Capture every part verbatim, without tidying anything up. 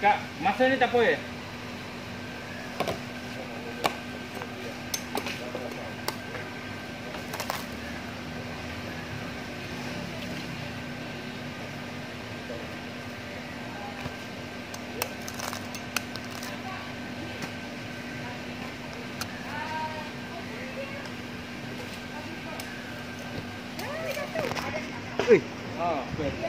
Kak, masnya ini tapo ya? Wih. Oh, betul.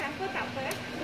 Campur tak apa?